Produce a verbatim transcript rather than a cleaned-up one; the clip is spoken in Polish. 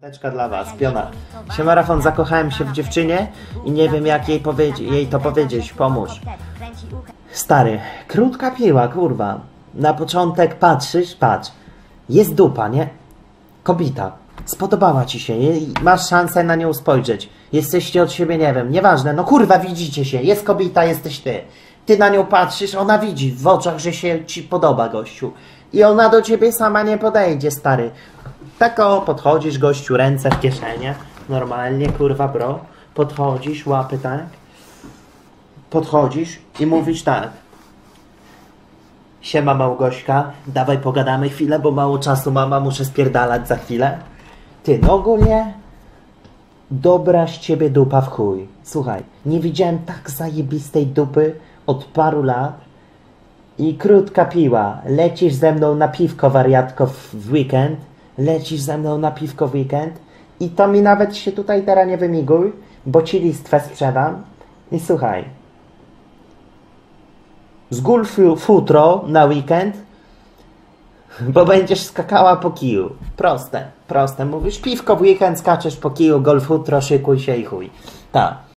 Teczka dla was, piona. Siemarafon, zakochałem się w dziewczynie i nie wiem jak jej, jej to powiedzieć, pomóż. Stary, krótka piła, kurwa. Na początek patrzysz, patrz. Jest dupa, nie? Kobita. Spodobała ci się, masz szansę na nią spojrzeć. Jesteście od siebie, nie wiem, nieważne, no kurwa, widzicie się, jest kobita, jesteś ty. Ty na nią patrzysz, ona widzi w oczach, że się ci podoba, gościu. I ona do ciebie sama nie podejdzie, stary. Tak o, podchodzisz, gościu, ręce w kieszenie. Normalnie, kurwa, bro. Podchodzisz, łapy, tak? Podchodzisz i mówisz tak. Siema, Małgośka, dawaj pogadamy chwilę, bo mało czasu mama, muszę spierdalać za chwilę. Ty, no ogólnie, dobra z ciebie dupa w chuj. Słuchaj, nie widziałem tak zajebistej dupy od paru lat. I krótka piła, lecisz ze mną na piwko, wariatko, w weekend. Lecisz ze mną na piwko w weekend i to mi nawet się tutaj teraz nie wymiguj, bo ci listwę sprzedam. I słuchaj, zgól futro na weekend, bo będziesz skakała po kiju. Proste, proste. Mówisz piwko w weekend, skaczesz po kiju, golf futro, szykuj się i chuj. Tak.